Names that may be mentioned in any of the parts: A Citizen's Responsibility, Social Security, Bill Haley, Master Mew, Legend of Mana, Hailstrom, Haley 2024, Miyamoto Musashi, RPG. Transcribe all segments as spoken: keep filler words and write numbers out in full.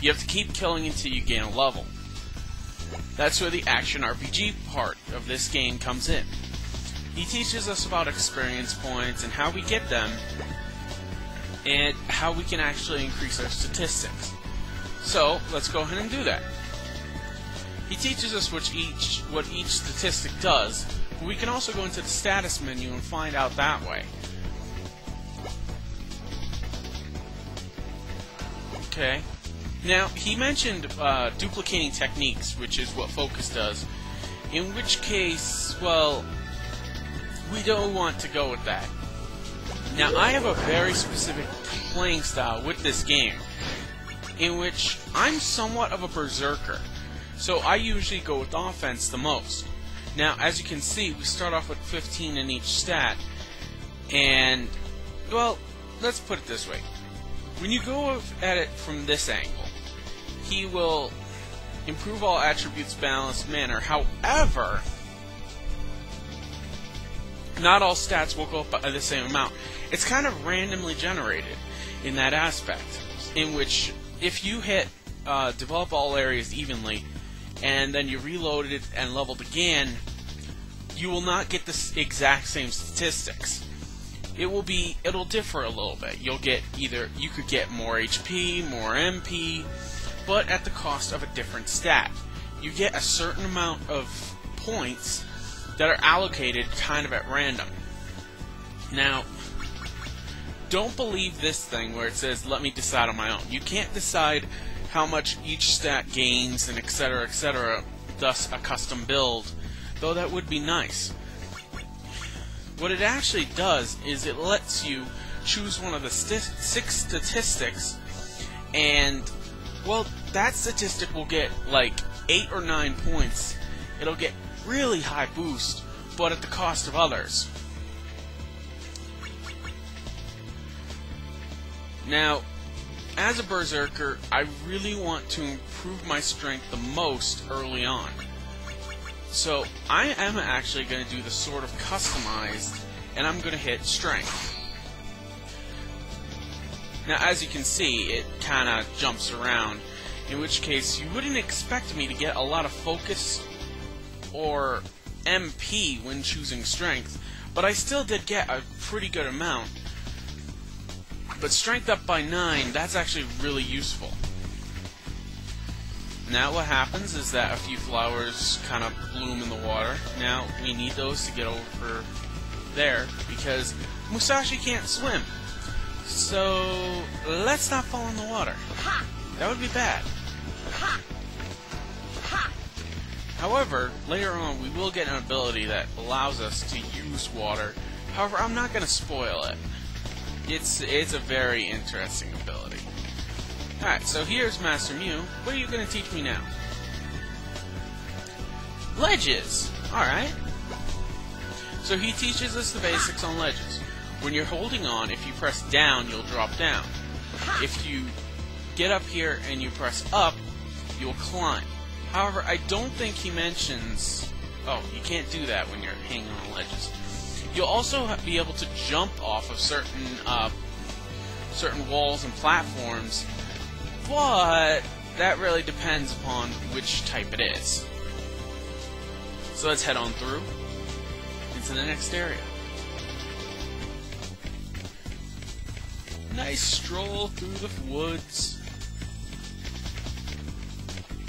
You have to keep killing until you gain a level. That's where the action R P G part of this game comes in. He teaches us about experience points and how we get them, and how we can actually increase our statistics. So, let's go ahead and do that. He teaches us what each, what each statistic does, but we can also go into the status menu and find out that way. Okay. Now, he mentioned uh, duplicating techniques, which is what focus does, in which case, well, we don't want to go with that. Now, I have a very specific playing style with this game, in which I'm somewhat of a berserker, so I usually go with offense the most. Now, as you can see, we start off with fifteen in each stat, and, well, let's put it this way. When you go at it from this angle, he will improve all attributes, balance, manner. However, not all stats will go up by the same amount. It's kind of randomly generated in that aspect, in which if you hit uh, develop all areas evenly, and then you reload it and leveled again, you will not get the exact same statistics. It will be, it'll differ a little bit. You'll get either, you could get more H P, more M P, but at the cost of a different stat. You get a certain amount of points that are allocated kind of at random. Now, don't believe this thing where it says, let me decide on my own. You can't decide how much each stat gains and etc, et cetera, thus a custom build, though that would be nice. What it actually does is it lets you choose one of the sti six statistics, and, well, that statistic will get like eight or nine points. It'll get really high boost, but at the cost of others. Now, as a berserker, I really want to improve my strength the most early on. So, I am actually going to do the sort of customized, and I'm going to hit strength. Now, as you can see, it kind of jumps around, in which case you wouldn't expect me to get a lot of focus or M P when choosing strength, but I still did get a pretty good amount. But strength up by nine, that's actually really useful. Now what happens is that a few flowers kind of bloom in the water. Now we need those to get over there because Musashi can't swim. So let's not fall in the water. That would be bad. However, later on we will get an ability that allows us to use water. However, I'm not going to spoil it. It's, it's a very interesting ability. Alright, so here's Master Mew. What are you going to teach me now? Ledges! Alright. So he teaches us the basics on ledges. When you're holding on, if you press down, you'll drop down. If you get up here and you press up, you'll climb. However, I don't think he mentions... Oh, you can't do that when you're hanging on ledges. You'll also be able to jump off of certain, uh, certain walls and platforms, but that really depends upon which type it is. So let's head on through into the next area. Nice stroll through the woods.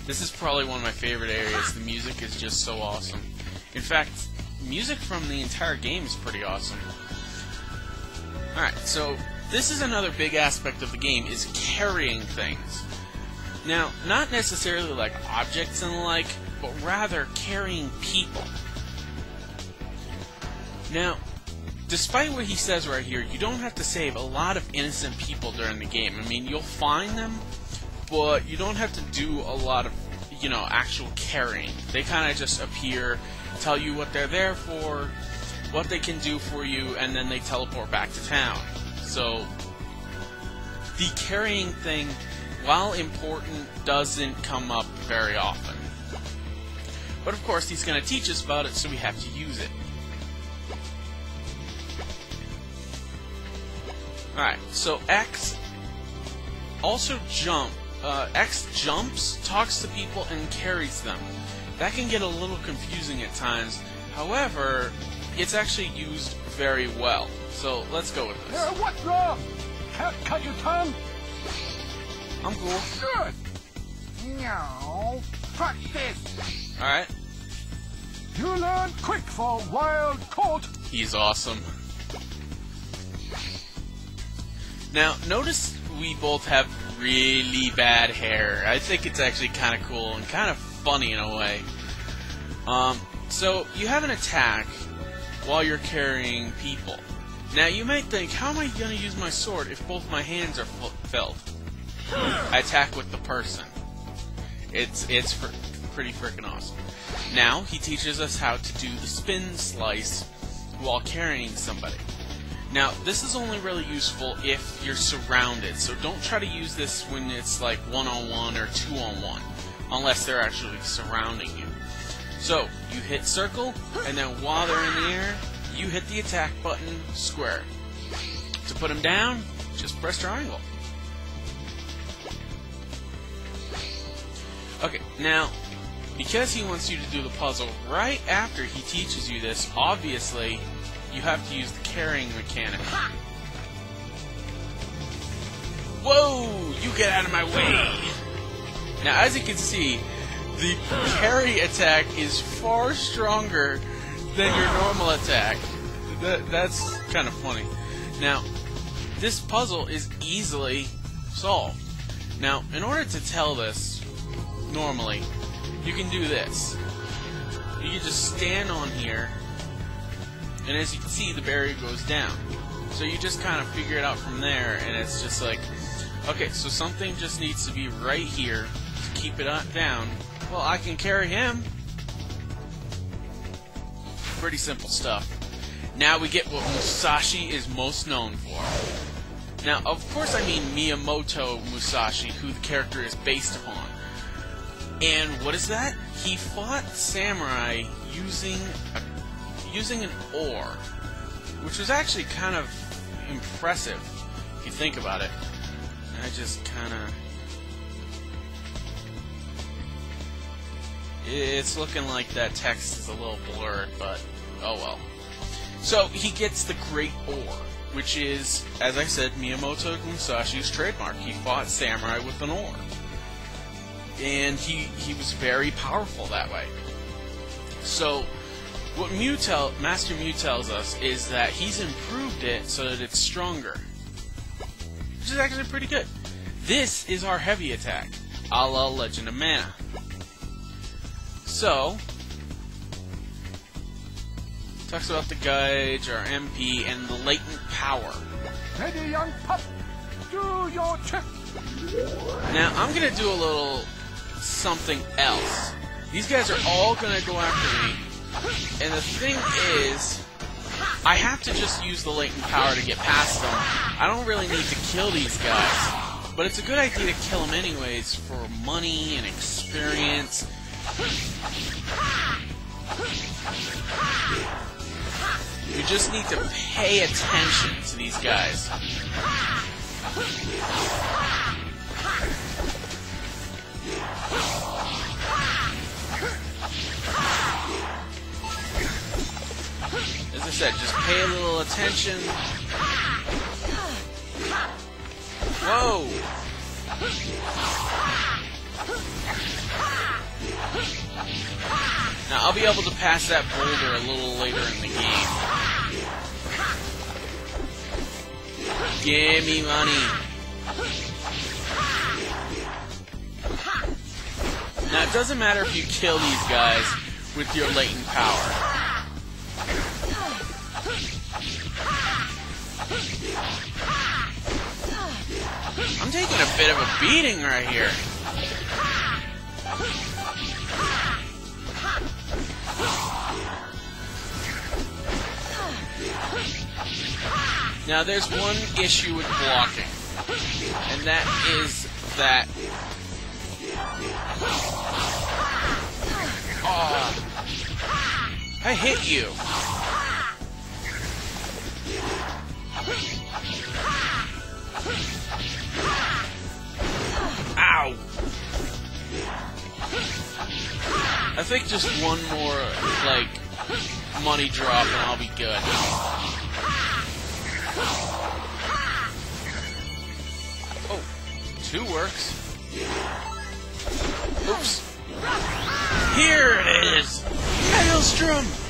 This is probably one of my favorite areas. The music is just so awesome. In fact, music from the entire game is pretty awesome. Alright, so this is another big aspect of the game, is carrying things. Now, not necessarily like objects and the like, but rather carrying people. Now, despite what he says right here, you don't have to save a lot of innocent people during the game. I mean, you'll find them, but you don't have to do a lot of, you know, actual carrying. They kind of just appear, tell you what they're there for, what they can do for you, and then they teleport back to town. So, the carrying thing, while important, doesn't come up very often. But of course, he's going to teach us about it, so we have to use it. Alright, so X, also jump uh, X jumps, talks to people, and carries them. That can get a little confusing at times. However, it's actually used very well. So let's go with this. Uh, what's wrong? Can't cut your tongue? I'm cool. Good. No. Fuck this. All right. You learn quick for Wild Colt. He's awesome. Now, notice we both have really bad hair. I think it's actually kind of cool and kind of funny in a way. Um, so you have an attack while you're carrying people. Now you might think, how am I going to use my sword if both my hands are filled? I attack with the person. It's it's fr pretty freaking awesome. Now, he teaches us how to do the spin slice while carrying somebody. Now, this is only really useful if you're surrounded, so don't try to use this when it's like one-on-one or two-on-one, unless they're actually surrounding you. So, you hit circle, and then while they're in the air, you hit the attack button, square. To put them down, just press triangle. Okay, now, because he wants you to do the puzzle right after he teaches you this, obviously, you have to use the carrying mechanic. Ha! Whoa! You get out of my way! Now, as you can see, the carry attack is far stronger than your normal attack. That, that's kind of funny. Now, this puzzle is easily solved. Now, in order to tell this, normally, you can do this. You can just stand on here, and as you can see, the barrier goes down. So you just kind of figure it out from there, and it's just like, okay, so something just needs to be right here to keep it down. Well, I can carry him. Pretty simple stuff. Now we get what Musashi is most known for. Now, of course, I mean Miyamoto Musashi, who the character is based upon. And what is that? He fought samurai using a using an oar, which was actually kind of impressive if you think about it. I just kind of... It's looking like that text is a little blurred, but oh well. So he gets the Great Oar, which is, as I said, Miyamoto Musashi's trademark. He fought samurai with an oar. And he, he was very powerful that way. So what Mew tell, Master Mew tells us is that he's improved it so that it's stronger, which is actually pretty good. This is our heavy attack, a la Legend of Mana. So, talks about the gauge, our M P, and the latent power. Ready, young pup, do your trick. Now, I'm going to do a little something else. These guys are all going to go after me. And the thing is, I have to just use the latent power to get past them. I don't really need to kill these guys, but it's a good idea to kill them anyways for money and experience. You just need to pay attention to these guys. As I said, just pay a little attention. Whoa! Now, I'll be able to pass that boulder a little later in the game. Give me money. Now, it doesn't matter if you kill these guys with your latent power. I'm taking a bit of a beating right here. Now, there's one issue with blocking, and that is that... Oh, I hit you. Ow! Ow! I think just one more, like, money drop and I'll be good. Oh, two works. Oops. Here it is! Hailstrom!